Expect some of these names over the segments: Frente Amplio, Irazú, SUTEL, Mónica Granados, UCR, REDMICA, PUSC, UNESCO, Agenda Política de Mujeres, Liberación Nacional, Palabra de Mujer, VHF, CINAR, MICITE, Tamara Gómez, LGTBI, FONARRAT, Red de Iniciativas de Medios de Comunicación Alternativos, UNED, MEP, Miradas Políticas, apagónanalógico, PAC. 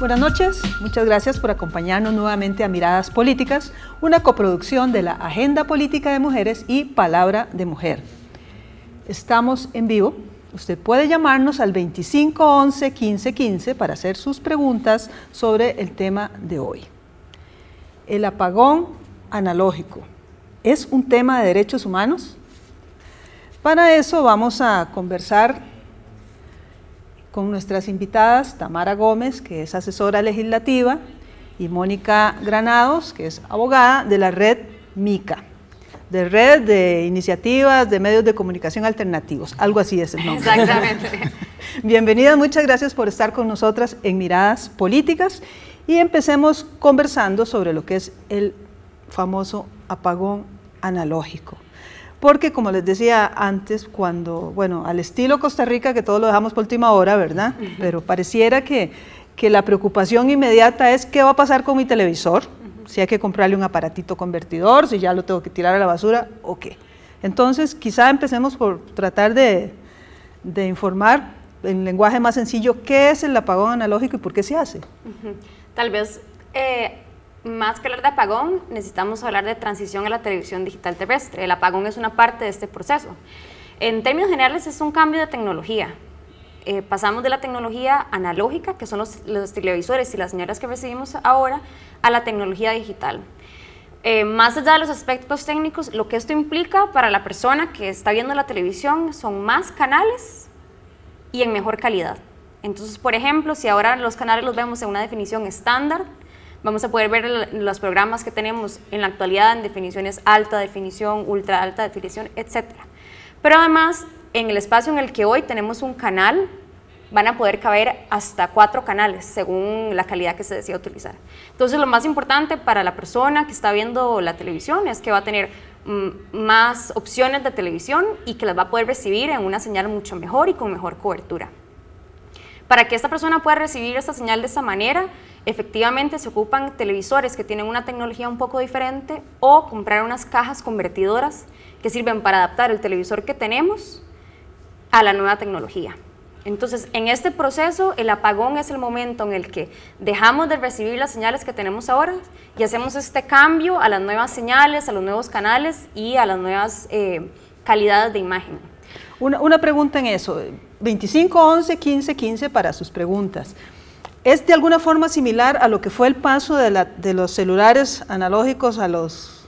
Buenas noches, muchas gracias por acompañarnos nuevamente a Miradas Políticas, una coproducción de la Agenda Política de Mujeres y Palabra de Mujer. Estamos en vivo. Usted puede llamarnos al 2511-1515 para hacer sus preguntas sobre el tema de hoy. El apagón analógico, ¿es un tema de derechos humanos? Para eso vamos a conversar con nuestras invitadas Tamara Gómez, que es asesora legislativa, y Mónica Granados, que es abogada de la red MICA. De Red de Iniciativas de Medios de Comunicación Alternativos, algo así es el nombre. Exactamente. Bienvenidas, muchas gracias por estar con nosotras en Miradas Políticas y empecemos conversando sobre lo que es el famoso apagón analógico. Porque como les decía antes, cuando, bueno, al estilo Costa Rica, que todo lo dejamos por última hora, ¿verdad? Uh-huh. Pero pareciera que la preocupación inmediata es ¿qué va a pasar con mi televisor? Si hay que comprarle un aparatito convertidor, si ya lo tengo que tirar a la basura, ok. Entonces, quizá empecemos por tratar de informar en lenguaje más sencillo qué es el apagón analógico y por qué se hace. Uh-huh. Tal vez, más que hablar de apagón, necesitamos hablar de transición a la televisión digital terrestre. El apagón es una parte de este proceso. En términos generales, es un cambio de tecnología. Pasamos de la tecnología analógica, que son los televisores y las señales que recibimos ahora, a la tecnología digital. Más allá de los aspectos técnicos, lo que esto implica para la persona que está viendo la televisión son más canales y en mejor calidad. Entonces, por ejemplo, si ahora los canales los vemos en una definición estándar, vamos a poder ver los programas que tenemos en la actualidad en definiciones alta definición, ultra alta definición, etc. Pero además, en el espacio en el que hoy tenemos un canal, van a poder caber hasta 4 canales, según la calidad que se decida utilizar. Entonces, lo más importante para la persona que está viendo la televisión es que va a tener más opciones de televisión y que las va a poder recibir en una señal mucho mejor y con mejor cobertura. Para que esta persona pueda recibir esta señal de esta manera, efectivamente se ocupan televisores que tienen una tecnología un poco diferente o comprar unas cajas convertidoras que sirven para adaptar el televisor que tenemos a la nueva tecnología. Entonces, en este proceso, el apagón es el momento en el que dejamos de recibir las señales que tenemos ahora y hacemos este cambio a las nuevas señales, a los nuevos canales y a las nuevas calidades de imagen. Una pregunta en eso, 2511-1515 para sus preguntas. ¿Es de alguna forma similar a lo que fue el paso de los celulares analógicos a los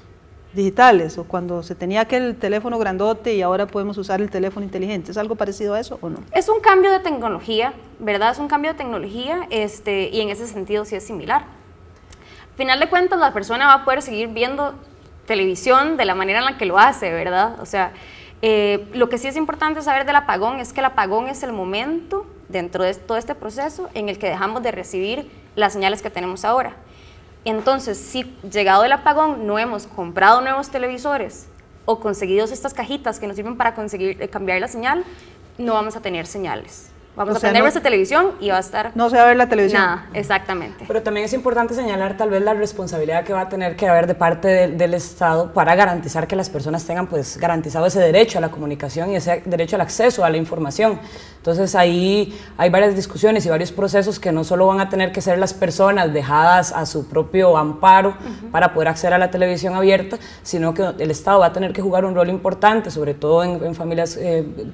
digitales, o cuando se tenía aquel teléfono grandote y ahora podemos usar el teléfono inteligente? ¿Es algo parecido a eso o no? Es un cambio de tecnología, ¿verdad? Es un cambio de tecnología y en ese sentido sí es similar. Al final de cuentas, la persona va a poder seguir viendo televisión de la manera en la que lo hace, ¿verdad? O sea, lo que sí es importante saber del apagón es que el apagón es el momento dentro de todo este proceso en el que dejamos de recibir las señales que tenemos ahora. Entonces, si llegado el apagón no hemos comprado nuevos televisores o conseguido estas cajitas que nos sirven para conseguir cambiar la señal, no vamos a tener señales. Vamos a tener nuestra televisión y va a estar... No se va a ver la televisión. Nada, exactamente. Pero también es importante señalar tal vez la responsabilidad que va a tener que haber de parte del Estado para garantizar que las personas tengan pues garantizado ese derecho a la comunicación y ese derecho al acceso a la información. Entonces ahí hay varias discusiones y varios procesos que no solo van a tener que ser las personas dejadas a su propio amparo para poder acceder a la televisión abierta, sino que el Estado va a tener que jugar un rol importante, sobre todo en familias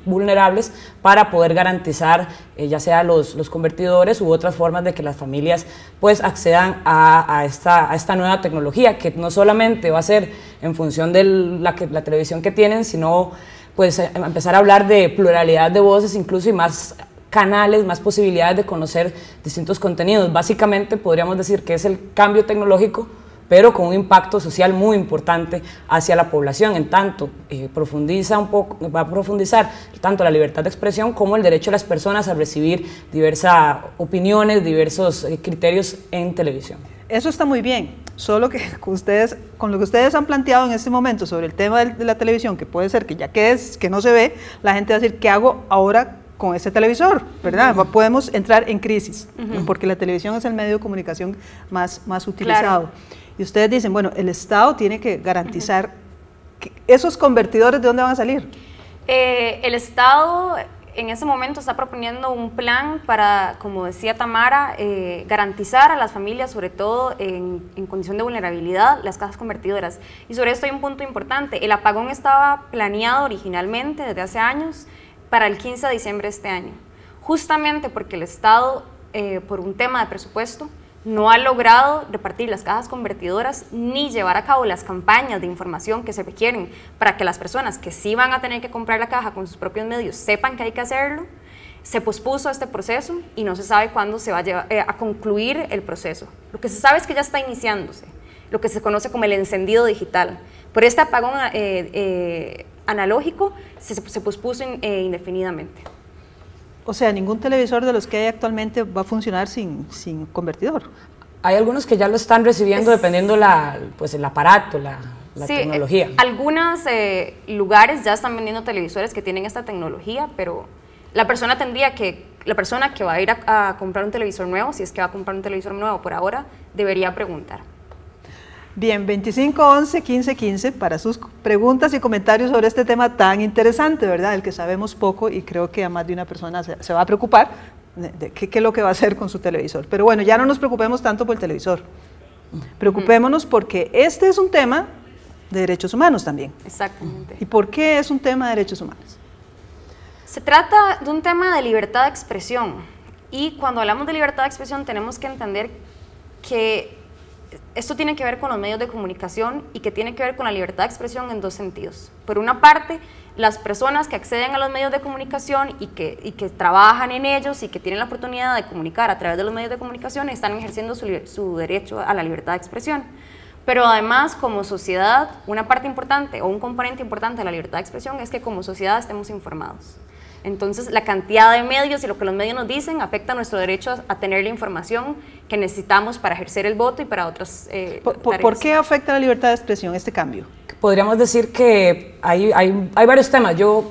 vulnerables, para poder garantizar ya sea los convertidores u otras formas de que las familias pues accedan a esta nueva tecnología, que no solamente va a ser en función de la televisión que tienen, sino pues empezar a hablar de pluralidad de voces incluso y más canales, más posibilidades de conocer distintos contenidos. Básicamente podríamos decir que es el cambio tecnológico, pero con un impacto social muy importante hacia la población, en tanto va a profundizar tanto la libertad de expresión como el derecho de las personas a recibir diversas opiniones, diversos criterios en televisión. Eso está muy bien, solo que con lo que ustedes han planteado en este momento sobre el tema de la televisión, que puede ser que ya que no se ve, la gente va a decir, ¿qué hago ahora con ese televisor?, ¿verdad? Uh-huh. Podemos entrar en crisis, uh-huh, porque la televisión es el medio de comunicación más utilizado. Claro. Y ustedes dicen, bueno, el Estado tiene que garantizar, que ¿esos convertidores de dónde van a salir? El Estado en ese momento está proponiendo un plan para, como decía Tamara, garantizar a las familias, sobre todo en condición de vulnerabilidad, las casas convertidoras. Y sobre esto hay un punto importante: el apagón estaba planeado originalmente desde hace años para el 15 de diciembre de este año, justamente porque el Estado, por un tema de presupuesto, no ha logrado repartir las cajas convertidoras ni llevar a cabo las campañas de información que se requieren para que las personas que sí van a tener que comprar la caja con sus propios medios sepan que hay que hacerlo. Se pospuso este proceso y no se sabe cuándo se va a concluir el proceso. Lo que se sabe es que ya está iniciándose, lo que se conoce como el encendido digital. Por este apagón analógico se pospuso indefinidamente. O sea, ningún televisor de los que hay actualmente va a funcionar sin convertidor. Hay algunos que ya lo están recibiendo dependiendo el aparato, la tecnología. Algunos lugares ya están vendiendo televisores que tienen esta tecnología, pero la persona que va a ir a comprar un televisor nuevo, si es que va a comprar un televisor nuevo por ahora, debería preguntar. Bien, 25 11 15 15, para sus preguntas y comentarios sobre este tema tan interesante, ¿verdad? El que sabemos poco, y creo que a más de una persona se va a preocupar de qué es lo que va a hacer con su televisor. Pero bueno, ya no nos preocupemos tanto por el televisor. Preocupémonos porque este es un tema de derechos humanos también. Exactamente. ¿Y por qué es un tema de derechos humanos? Se trata de un tema de libertad de expresión. Y cuando hablamos de libertad de expresión tenemos que entender que esto tiene que ver con los medios de comunicación y que tiene que ver con la libertad de expresión en dos sentidos. Por una parte, las personas que acceden a los medios de comunicación y que trabajan en ellos y que tienen la oportunidad de comunicar a través de los medios de comunicación están ejerciendo su derecho a la libertad de expresión. Pero además, como sociedad, una parte importante o un componente importante de la libertad de expresión es que como sociedad estemos informados. Entonces, la cantidad de medios y lo que los medios nos dicen afecta nuestro derecho a tener la información que necesitamos para ejercer el voto y para otras tareas. ¿Por qué afecta la libertad de expresión este cambio? Podríamos decir que hay varios temas. Yo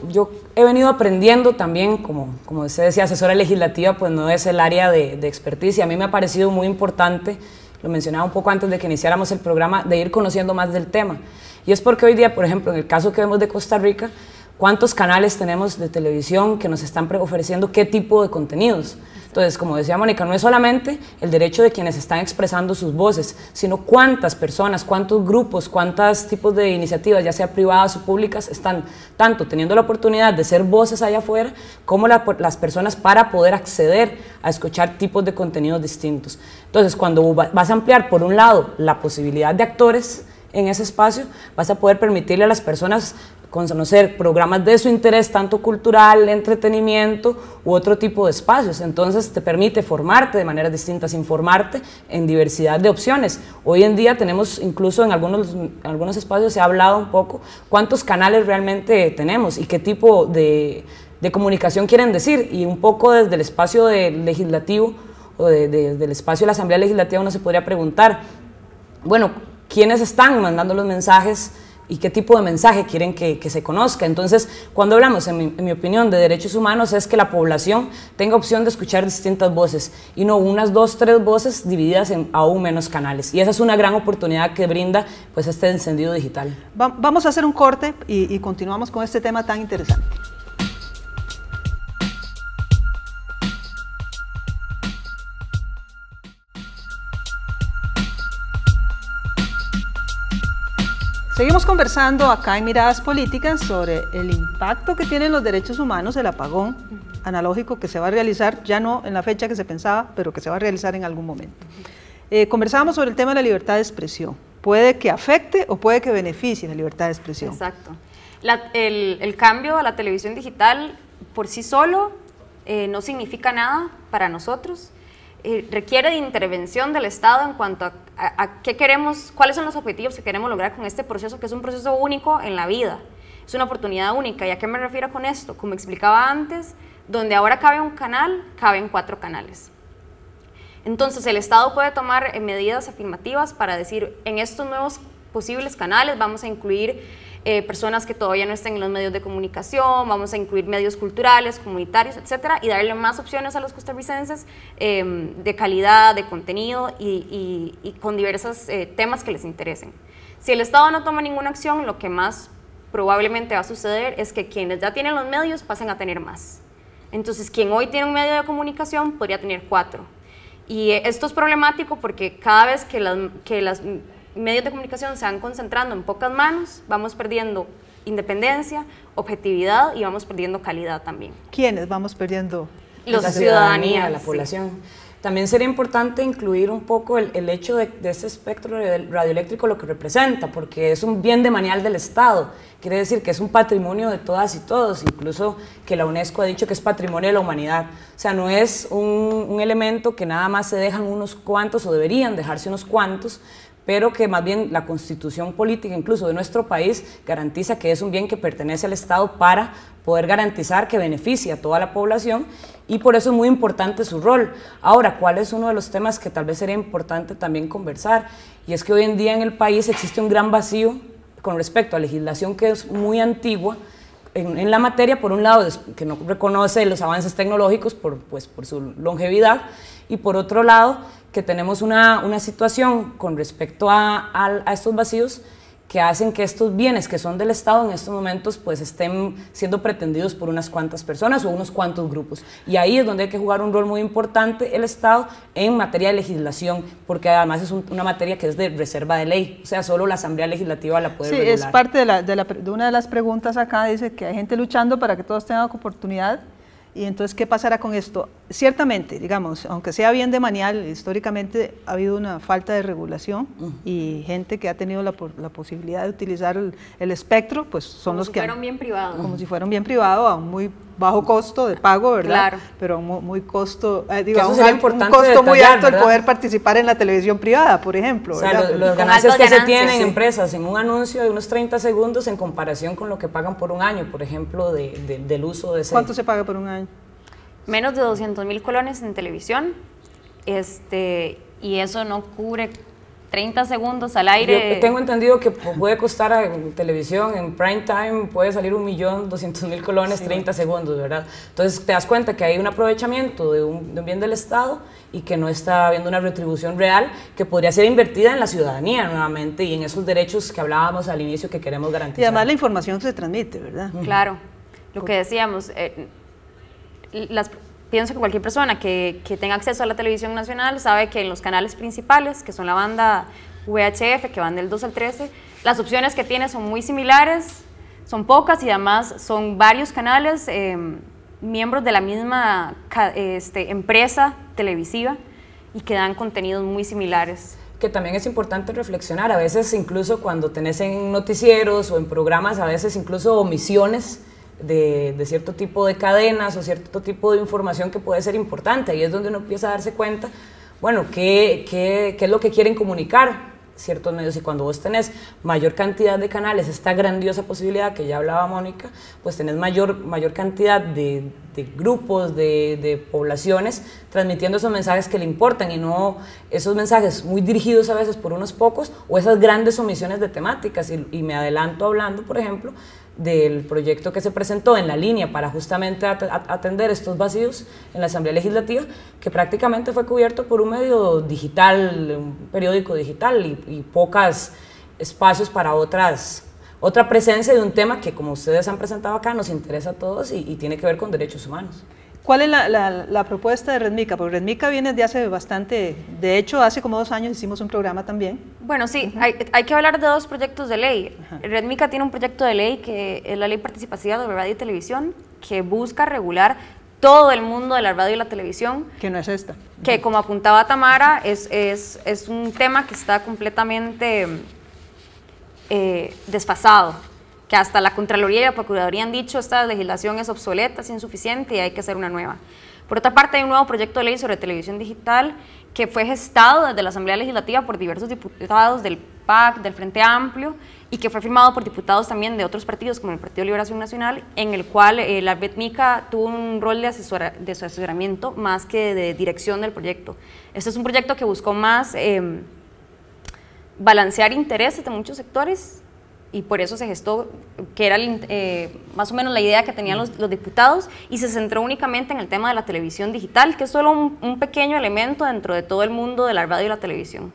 he venido aprendiendo también, como usted decía, asesora legislativa, pues no es el área de expertise. A mí me ha parecido muy importante, lo mencionaba un poco antes de que iniciáramos el programa, de ir conociendo más del tema. Y es porque hoy día, por ejemplo, en el caso que vemos de Costa Rica, ¿cuántos canales tenemos de televisión que nos están ofreciendo qué tipo de contenidos? Entonces, como decía Mónica, no es solamente el derecho de quienes están expresando sus voces, sino cuántas personas, cuántos grupos, cuántos tipos de iniciativas, ya sea privadas o públicas, están tanto teniendo la oportunidad de ser voces allá afuera, como las personas para poder acceder a escuchar tipos de contenidos distintos. Entonces, cuando vas a ampliar, por un lado, la posibilidad de actores en ese espacio, vas a poder permitirle a las personas conocer programas de su interés, tanto cultural, entretenimiento u otro tipo de espacios. Entonces te permite formarte de maneras distintas, informarte en diversidad de opciones. Hoy en día tenemos, incluso en algunos espacios se ha hablado un poco cuántos canales realmente tenemos y qué tipo de comunicación quieren decir, y un poco desde el espacio legislativo o desde el espacio de la Asamblea Legislativa uno se podría preguntar, bueno, ¿quiénes están mandando los mensajes y qué tipo de mensaje quieren que se conozca? Entonces, cuando hablamos, en mi opinión, de derechos humanos, es que la población tenga opción de escuchar distintas voces y no unas, dos, tres voces divididas en aún menos canales. Y esa es una gran oportunidad que brinda pues este encendido digital. Vamos a hacer un corte y continuamos con este tema tan interesante. Seguimos conversando acá en Miradas Políticas sobre el impacto que tienen los derechos humanos el apagón analógico que se va a realizar, ya no en la fecha que se pensaba, pero que se va a realizar en algún momento. Conversábamos sobre el tema de la libertad de expresión. Puede que afecte o puede que beneficie la libertad de expresión. Exacto. El cambio a la televisión digital por sí solo no significa nada para nosotros. Requiere de intervención del Estado en cuanto a qué queremos, cuáles son los objetivos que queremos lograr con este proceso, que es un proceso único en la vida, es una oportunidad única. ¿Y a qué me refiero con esto? Como explicaba antes, donde ahora cabe un canal, caben 4 canales. Entonces el Estado puede tomar medidas afirmativas para decir, en estos nuevos posibles canales vamos a incluir personas que todavía no estén en los medios de comunicación, vamos a incluir medios culturales, comunitarios, etcétera, y darle más opciones a los costarricenses de calidad, de contenido y con diversos temas que les interesen. Si el Estado no toma ninguna acción, lo que más probablemente va a suceder es que quienes ya tienen los medios pasen a tener más. Entonces, quien hoy tiene un medio de comunicación podría tener 4. Y esto es problemático porque cada vez que los medios de comunicación se van concentrando en pocas manos, vamos perdiendo independencia, objetividad y vamos perdiendo calidad también. ¿Quiénes vamos perdiendo? La ciudadanía, la población. Sí. También sería importante incluir un poco el hecho de ese espectro radioeléctrico, lo que representa, porque es un bien demanial del Estado, quiere decir que es un patrimonio de todas y todos, incluso que la UNESCO ha dicho que es patrimonio de la humanidad. O sea, no es un elemento que nada más se dejan unos cuantos, o deberían dejarse unos cuantos, pero que más bien la constitución política incluso de nuestro país garantiza que es un bien que pertenece al Estado para poder garantizar que beneficie a toda la población, y por eso es muy importante su rol. Ahora, ¿cuál es uno de los temas que tal vez sería importante también conversar? Y es que hoy en día en el país existe un gran vacío con respecto a legislación que es muy antigua en la materia, por un lado que no reconoce los avances tecnológicos por su longevidad, y por otro lado que tenemos una situación con respecto a estos vacíos que hacen que estos bienes que son del Estado en estos momentos pues estén siendo pretendidos por unas cuantas personas o unos cuantos grupos. Y ahí es donde hay que jugar un rol muy importante el Estado en materia de legislación, porque además es una materia que es de reserva de ley, o sea, solo la Asamblea Legislativa la puede regular. Sí, es parte de una de las preguntas acá, dice que hay gente luchando para que todos tengan oportunidad, y entonces, ¿qué pasará con esto? Ciertamente, digamos, aunque sea bien de manial, históricamente ha habido una falta de regulación y gente que ha tenido la posibilidad de utilizar el espectro, pues son como los si que... Fueron bien privados. Como si fueran bien privados, a un muy bajo costo de pago, ¿verdad? Claro. Pero muy costo, digamos, un costo muy alto, ¿verdad? El poder participar en la televisión privada, por ejemplo. O sea, los ganancias que se tienen en empresas en un anuncio de unos 30 segundos en comparación con lo que pagan por un año, por ejemplo, del uso de ese... ¿Cuánto se paga por un año? Menos de 200.000 colones en televisión, y eso no cubre 30 segundos al aire. Yo tengo entendido que puede costar en televisión, en prime time, puede salir 1.200.000 colones, sí. 30 segundos, ¿verdad? Entonces te das cuenta que hay un aprovechamiento de un bien del Estado y que no está habiendo una retribución real que podría ser invertida en la ciudadanía nuevamente y en esos derechos que hablábamos al inicio que queremos garantizar. Y además la información se transmite, ¿verdad? Claro, lo que decíamos... pienso que cualquier persona que tenga acceso a la televisión nacional sabe que en los canales principales, que son la banda VHF, que van del 2 al 13, las opciones que tiene son muy similares, son pocas y además son varios canales, miembros de la misma empresa televisiva y que dan contenidos muy similares. Que también es importante reflexionar, a veces incluso cuando tenés en noticieros o en programas, a veces incluso omisiones de cierto tipo de cadenas o cierto tipo de información que puede ser importante, y es donde uno empieza a darse cuenta, bueno, qué es lo que quieren comunicar ciertos medios, y cuando vos tenés mayor cantidad de canales, esta grandiosa posibilidad que ya hablaba Mónica, pues tenés mayor cantidad de grupos, de poblaciones transmitiendo esos mensajes que le importan y no esos mensajes muy dirigidos a veces por unos pocos o esas grandes omisiones de temáticas. Y me adelanto hablando, por ejemplo, del proyecto que se presentó en la línea para justamente atender estos vacíos en la Asamblea Legislativa, que prácticamente fue cubierto por un medio digital, un periódico digital y pocos espacios para otra presencia de un tema que, como ustedes han presentado acá, nos interesa a todos y tiene que ver con derechos humanos. ¿Cuál es la propuesta de Redmica? Porque Redmica viene de hace bastante, de hecho hace como 2 años hicimos un programa también. Bueno, sí, hay que hablar de 2 proyectos de ley. Redmica tiene un proyecto de ley que es la Ley Participativa de Radio y Televisión, que busca regular todo el mundo de la radio y la televisión. Que no es esta. Que como apuntaba Tamara, es un tema que está completamente desfasado. Que hasta la Contraloría y la Procuraduría han dicho esta legislación es obsoleta, es insuficiente y hay que hacer una nueva. Por otra parte, hay un nuevo proyecto de ley sobre televisión digital que fue gestado desde la Asamblea Legislativa por diversos diputados del PAC, del Frente Amplio, y que fue firmado por diputados también de otros partidos como el Partido de Liberación Nacional, en el cual la Redmica tuvo un rol de asesoramiento más que de dirección del proyecto. Este es un proyecto que buscó más balancear intereses de muchos sectores, y por eso se gestó, que era más o menos la idea que tenían los diputados, y se centró únicamente en el tema de la televisión digital, que es solo un pequeño elemento dentro de todo el mundo de la radio y la televisión.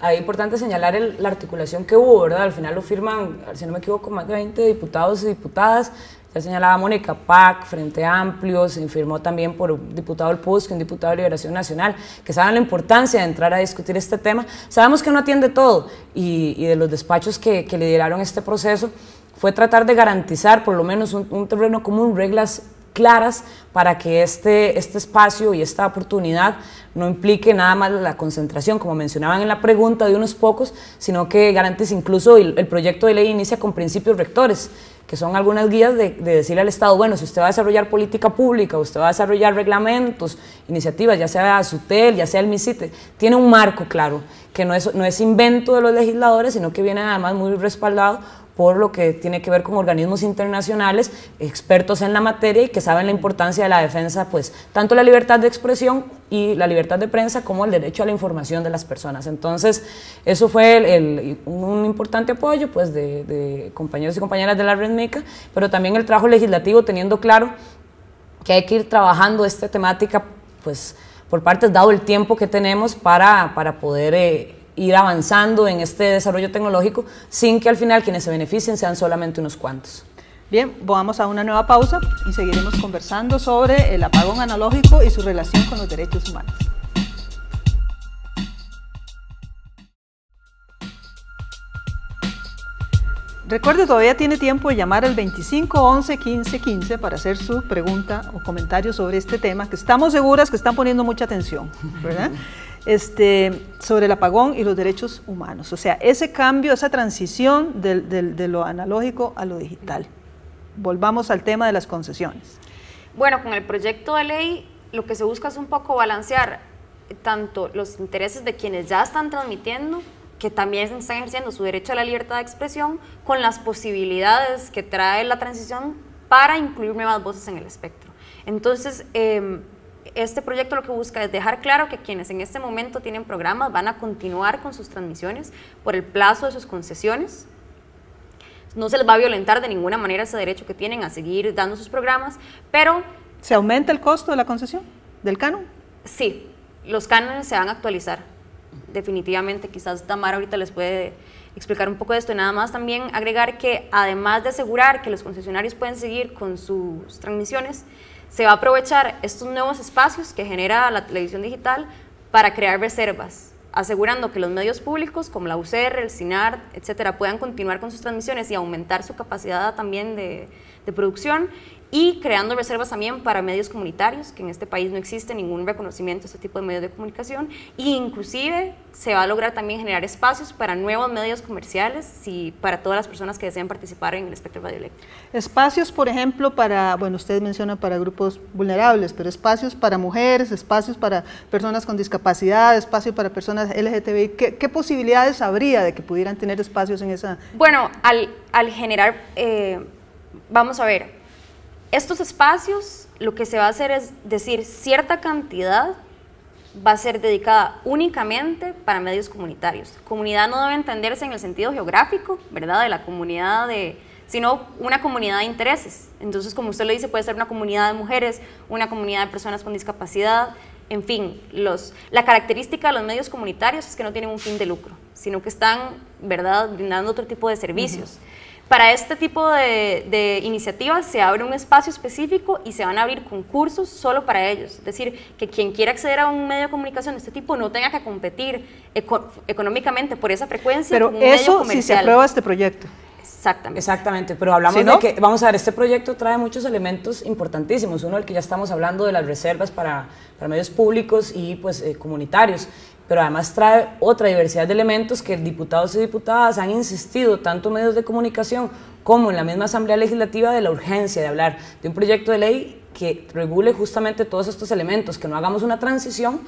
Ahí es importante señalar la articulación que hubo, ¿verdad? Al final lo firman, si no me equivoco, más de 20 diputados y diputadas, ya señalaba Mónica, PAC, Frente Amplio, se firmó también por un diputado del PUSC, un diputado de Liberación Nacional, que saben la importancia de entrar a discutir este tema. Sabemos que no atiende todo y de los despachos que lideraron este proceso fue tratar de garantizar por lo menos un terreno común, reglas claras para que este espacio y esta oportunidad no implique nada más la concentración, como mencionaban en la pregunta, de unos pocos, sino que garantice incluso el proyecto de ley inicia con principios rectores, que son algunas guías de decirle al Estado, bueno, si usted va a desarrollar política pública, usted va a desarrollar reglamentos, iniciativas, ya sea SUTEL, ya sea el MICITE, tiene un marco claro, que no es invento de los legisladores, sino que viene además muy respaldado por lo que tiene que ver con organismos internacionales, expertos en la materia y que saben la importancia de la defensa, pues, tanto la libertad de expresión y la libertad de prensa como el derecho a la información de las personas. Entonces, eso fue un importante apoyo, pues, de compañeros y compañeras de la Red MICA, pero también el trabajo legislativo, teniendo claro que hay que ir trabajando esta temática, pues, por partes, dado el tiempo que tenemos para poder ir avanzando en este desarrollo tecnológico sin que al final quienes se beneficien sean solamente unos cuantos. Bien, vamos a una nueva pausa y seguiremos conversando sobre el apagón analógico y su relación con los derechos humanos. Recuerde, todavía tiene tiempo de llamar al 25 11 15 15 para hacer su pregunta o comentario sobre este tema, que estamos seguras que están poniendo mucha atención, ¿verdad? Sobre el apagón y los derechos humanos, o sea, ese cambio, esa transición de lo analógico a lo digital. Volvamos al tema de las concesiones. Bueno, con el proyecto de ley lo que se busca es un poco balancear tanto los intereses de quienes ya están transmitiendo, que también están ejerciendo su derecho a la libertad de expresión, con las posibilidades que trae la transición para incluir nuevas voces en el espectro. Entonces, este proyecto lo que busca es dejar claro que quienes en este momento tienen programas van a continuar con sus transmisiones por el plazo de sus concesiones. No se les va a violentar de ninguna manera ese derecho que tienen a seguir dando sus programas, pero... ¿Se aumenta el costo de la concesión, del canon? Sí, los cánones se van a actualizar. Definitivamente, quizás Tamara ahorita les puede explicar un poco de esto, y nada más también agregar que además de asegurar que los concesionarios pueden seguir con sus transmisiones, se va a aprovechar estos nuevos espacios que genera la televisión digital para crear reservas, asegurando que los medios públicos como la UCR, el CINAR, etcétera, puedan continuar con sus transmisiones y aumentar su capacidad también de producción, y creando reservas también para medios comunitarios, que en este país no existe ningún reconocimiento a este tipo de medios de comunicación, e inclusive se va a lograr también generar espacios para nuevos medios comerciales y para todas las personas que deseen participar en el espectro radioeléctrico. Espacios, por ejemplo, para, bueno, ustedes mencionan para grupos vulnerables, pero espacios para mujeres, espacios para personas con discapacidad, espacios para personas LGTBI, ¿qué posibilidades habría de que pudieran tener espacios en esa? Bueno, al generar, vamos a ver, estos espacios, lo que se va a hacer es decir, cierta cantidad va a ser dedicada únicamente para medios comunitarios. Comunidad no debe entenderse en el sentido geográfico, ¿verdad?, de la comunidad, sino una comunidad de intereses. Entonces, como usted lo dice, puede ser una comunidad de mujeres, una comunidad de personas con discapacidad, en fin. La característica de los medios comunitarios es que no tienen un fin de lucro, sino que están, ¿verdad?, brindando otro tipo de servicios. Uh-huh. Para este tipo de iniciativas se abre un espacio específico y se van a abrir concursos solo para ellos. Es decir, que quien quiera acceder a un medio de comunicación de este tipo no tenga que competir económicamente por esa frecuencia. Pero con un medio comercial. Pero eso si se aprueba este proyecto. Exactamente. Exactamente, pero hablamos de que, vamos a ver, este proyecto trae muchos elementos importantísimos. Uno, el que ya estamos hablando de las reservas para medios públicos y pues comunitarios, pero además trae otra diversidad de elementos que diputados y diputadas han insistido, tanto medios de comunicación como en la misma Asamblea Legislativa, de la urgencia de hablar de un proyecto de ley que regule justamente todos estos elementos, que no hagamos una transición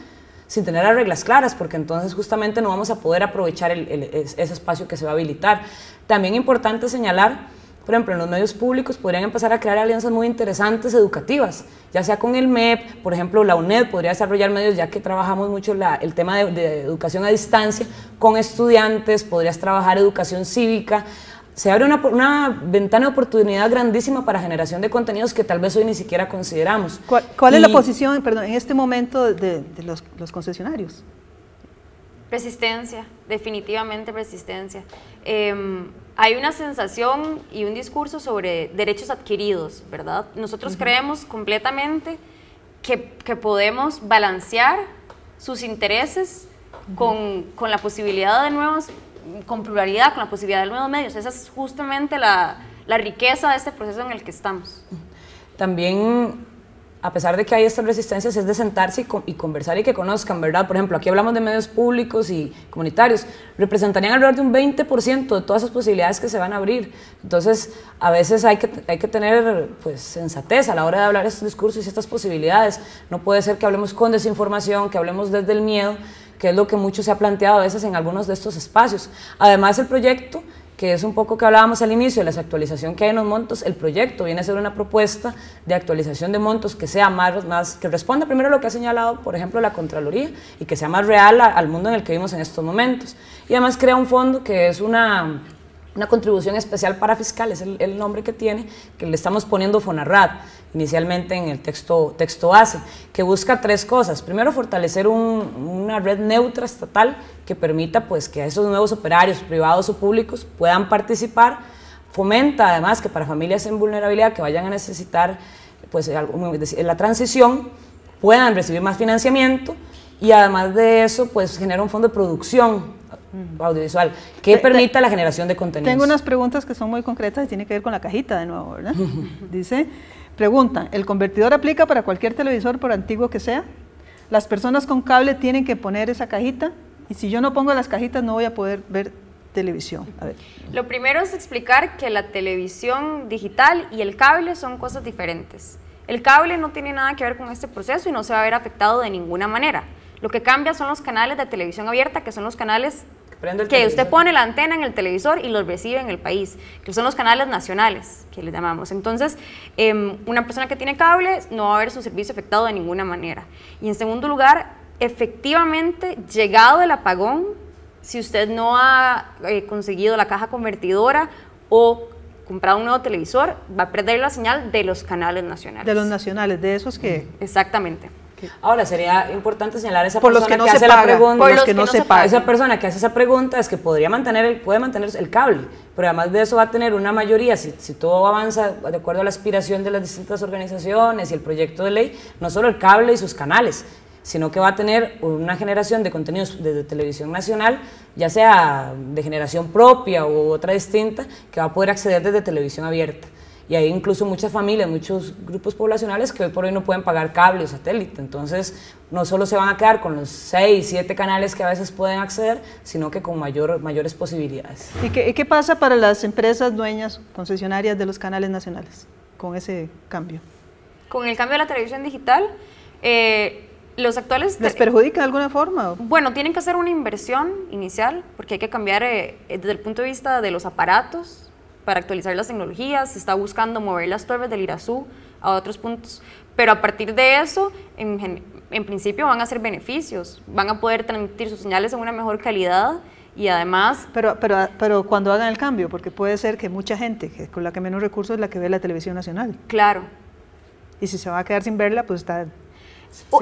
sin tener las reglas claras, porque entonces justamente no vamos a poder aprovechar ese espacio que se va a habilitar. También importante señalar, por ejemplo, en los medios públicos podrían empezar a crear alianzas muy interesantes educativas, ya sea con el MEP, por ejemplo, la UNED podría desarrollar medios, ya que trabajamos mucho el tema de educación a distancia, con estudiantes, podrías trabajar educación cívica. Se abre una ventana de oportunidad grandísima para generación de contenidos que tal vez hoy ni siquiera consideramos. ¿Cuál es la posición, perdón, en este momento de los concesionarios? Resistencia, definitivamente resistencia. hay una sensación y un discurso sobre derechos adquiridos, ¿verdad? Nosotros creemos completamente que podemos balancear sus intereses con la posibilidad de nuevos, con pluralidad, con la posibilidad de nuevos medios. Esa es justamente la riqueza de este proceso en el que estamos. También, a pesar de que hay estas resistencias, es de sentarse y conversar y que conozcan, ¿verdad? Por ejemplo, aquí hablamos de medios públicos y comunitarios, representarían alrededor de un 20% de todas esas posibilidades que se van a abrir. Entonces, a veces hay que tener, pues, sensatez a la hora de hablar estos discursos y estas posibilidades. No puede ser que hablemos con desinformación, que hablemos desde el miedo, que es lo que mucho se ha planteado a veces en algunos de estos espacios. Además, el proyecto, que es un poco que hablábamos al inicio, de la actualización que hay en los montos, el proyecto viene a ser una propuesta de actualización de montos que sea más que responda primero a lo que ha señalado, por ejemplo, la Contraloría, y que sea más real al mundo en el que vivimos en estos momentos. Y además crea un fondo que es una contribución especial para fiscales, el nombre que tiene, que le estamos poniendo FONARRAT, inicialmente en el texto base, que busca tres cosas. Primero, fortalecer una red neutra estatal que permita, pues, que esos nuevos operarios privados o públicos puedan participar. Fomenta además que para familias en vulnerabilidad que vayan a necesitar, pues, la transición, puedan recibir más financiamiento, y además de eso, pues, genera un fondo de producción audiovisual que permita la generación de contenidos. Tengo unas preguntas que son muy concretas y tienen que ver con la cajita de nuevo, ¿verdad? Dice, pregunta, ¿el convertidor aplica para cualquier televisor por antiguo que sea? ¿Las personas con cable tienen que poner esa cajita? Y si yo no pongo las cajitas no voy a poder ver televisión. A ver. Lo primero es explicar que la televisión digital y el cable son cosas diferentes. El cable no tiene nada que ver con este proceso y no se va a ver afectado de ninguna manera. Lo que cambia son los canales de televisión abierta, que son los canales que usted pone la antena en el televisor y los recibe en el país, que son los canales nacionales, que les llamamos. Entonces, una persona que tiene cable no va a ver su servicio afectado de ninguna manera. Y en segundo lugar, efectivamente, llegado el apagón, si usted no ha conseguido la caja convertidora o comprado un nuevo televisor, va a perder la señal de los canales nacionales. De los nacionales, de esos que... Exactamente. Ahora, sería importante señalar esa persona que hace la pregunta. Por los que no se pagan. Esa persona que hace esa pregunta es que puede mantener el cable, pero además de eso va a tener una mayoría, si todo avanza de acuerdo a la aspiración de las distintas organizaciones y el proyecto de ley, no solo el cable y sus canales, sino que va a tener una generación de contenidos desde televisión nacional, ya sea de generación propia u otra distinta, que va a poder acceder desde televisión abierta. Y hay incluso muchas familias, muchos grupos poblacionales que hoy por hoy no pueden pagar cable o satélite. Entonces, no solo se van a quedar con los 6, 7 canales que a veces pueden acceder, sino que con mayores posibilidades. ¿Y qué pasa para las empresas dueñas, concesionarias de los canales nacionales con ese cambio? Con el cambio de la televisión digital, los actuales... ¿Les perjudica de alguna forma? Bueno, tienen que hacer una inversión inicial, porque hay que cambiar desde el punto de vista de los aparatos, para actualizar las tecnologías, se está buscando mover las torres del Irazú a otros puntos, pero a partir de eso, en principio van a ser beneficios, van a poder transmitir sus señales en una mejor calidad y además... Pero cuando hagan el cambio, porque puede ser que mucha gente, que con la que menos recursos es la que ve la televisión nacional. Claro. Y si se va a quedar sin verla, pues está...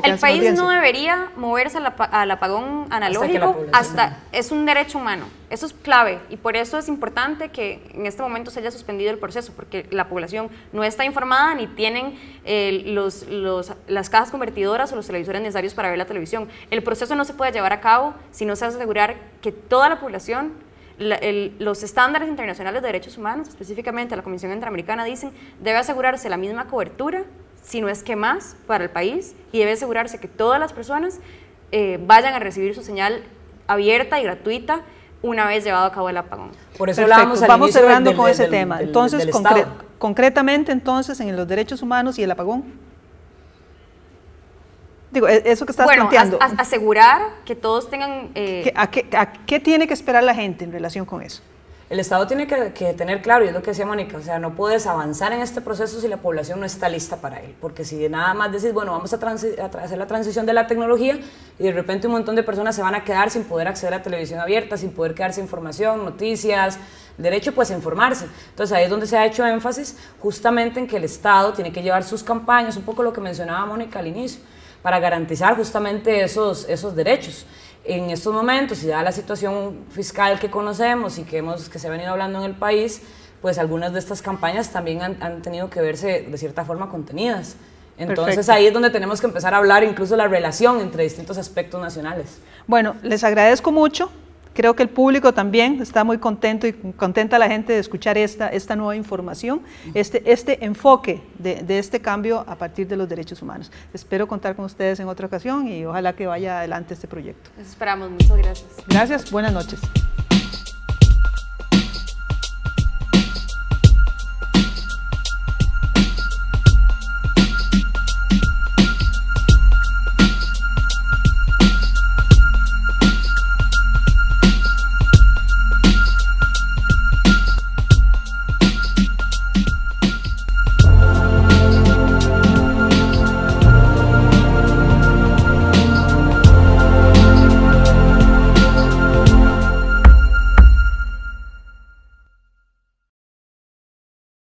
El país no debería moverse al apagón analógico hasta, es un derecho humano, eso es clave y por eso es importante que en este momento se haya suspendido el proceso porque la población no está informada ni tienen las cajas convertidoras o los televisores necesarios para ver la televisión. El proceso no se puede llevar a cabo si no se asegura que toda la población, los estándares internacionales de derechos humanos, específicamente la Comisión Interamericana, dicen debe asegurarse la misma cobertura, si no es que más, para el país y debe asegurarse que todas las personas vayan a recibir su señal abierta y gratuita una vez llevado a cabo el apagón. Por eso hablábamos al inicio cerrando con ese tema. Entonces, concretamente, entonces, en los derechos humanos y el apagón. Digo, eso que estás planteando. Bueno, asegurar que todos tengan... ¿A qué tiene que esperar la gente en relación con eso? El Estado tiene que tener claro, y es lo que decía Mónica, o sea, no puedes avanzar en este proceso si la población no está lista para él, porque si nada más decís, bueno, vamos a hacer la transición de la tecnología y de repente un montón de personas se van a quedar sin poder acceder a televisión abierta, sin poder quedarse información, noticias, derecho pues a informarse. Entonces ahí es donde se ha hecho énfasis justamente en que el Estado tiene que llevar sus campañas, un poco lo que mencionaba Mónica al inicio, para garantizar justamente esos derechos. en estos momentos, y dada la situación fiscal que conocemos y que se ha venido hablando en el país, pues algunas de estas campañas también han tenido que verse de cierta forma contenidas. Entonces perfecto, ahí es donde tenemos que empezar a hablar incluso la relación entre distintos aspectos nacionales. Bueno, les agradezco mucho. Creo que el público también está muy contento y contenta la gente de escuchar esta nueva información, este enfoque de este cambio a partir de los derechos humanos. Espero contar con ustedes en otra ocasión y ojalá que vaya adelante este proyecto. Nos esperamos. Muchas gracias. Gracias. Buenas noches.